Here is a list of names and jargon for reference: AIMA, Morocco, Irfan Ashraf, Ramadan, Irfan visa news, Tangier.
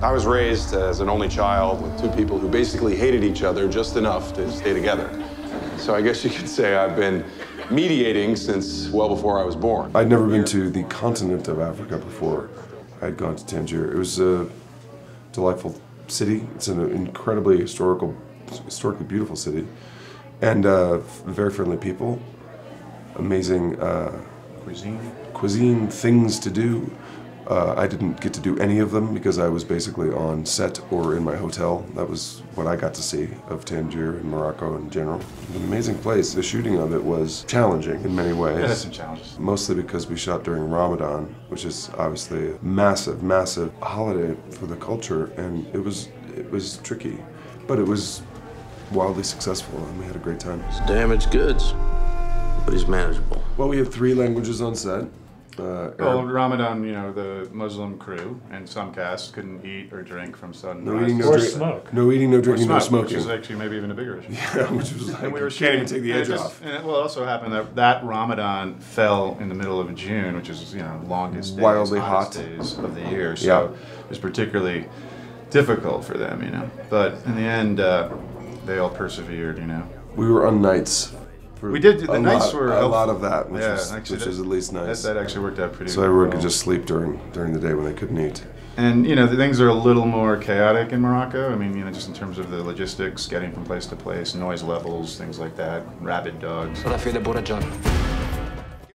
I was raised as an only child with two people who basically hated each other just enough to stay together. So I guess you could say I've been mediating since well before I was born. I'd never been to the continent of Africa before. I'd gone to Tangier. It was a delightful city. It's an incredibly historically beautiful city, and very friendly people, amazing cuisine, things to do. I didn't get to do any of them because I was basically on set or in my hotel. That was what I got to see of Tangier and Morocco in general. It was an amazing place. The shooting of it was challenging in many ways. Yeah, there's some challenges. Mostly because we shot during Ramadan, which is obviously a massive, massive holiday for the culture, and it was tricky, but it was wildly successful, and we had a great time. It's damaged goods, but it's manageable. Well, we had 3 languages on set. Well, Ramadan, you know, the Muslim crew and some cast couldn't eat or drink from sunrise. No eating, no smoke. No eating, no drinking, no smoking. Which is actually maybe even a bigger issue. Yeah, which was like, and we were shooting, can't even take the edge off. And it also happened that Ramadan fell in the middle of June, which is, you know, longest days, wildly hot days of the year. So yeah, it was particularly difficult for them, you know. But in the end, they all persevered, you know. We were on nights. We did. The nights were a lot of that, which is at least nice. That actually worked out pretty well. So everyone could just sleep during the day when they couldn't eat. And you know, the things are a little more chaotic in Morocco. I mean, you know, just in terms of the logistics, getting from place to place, noise levels, things like that, rabid dogs.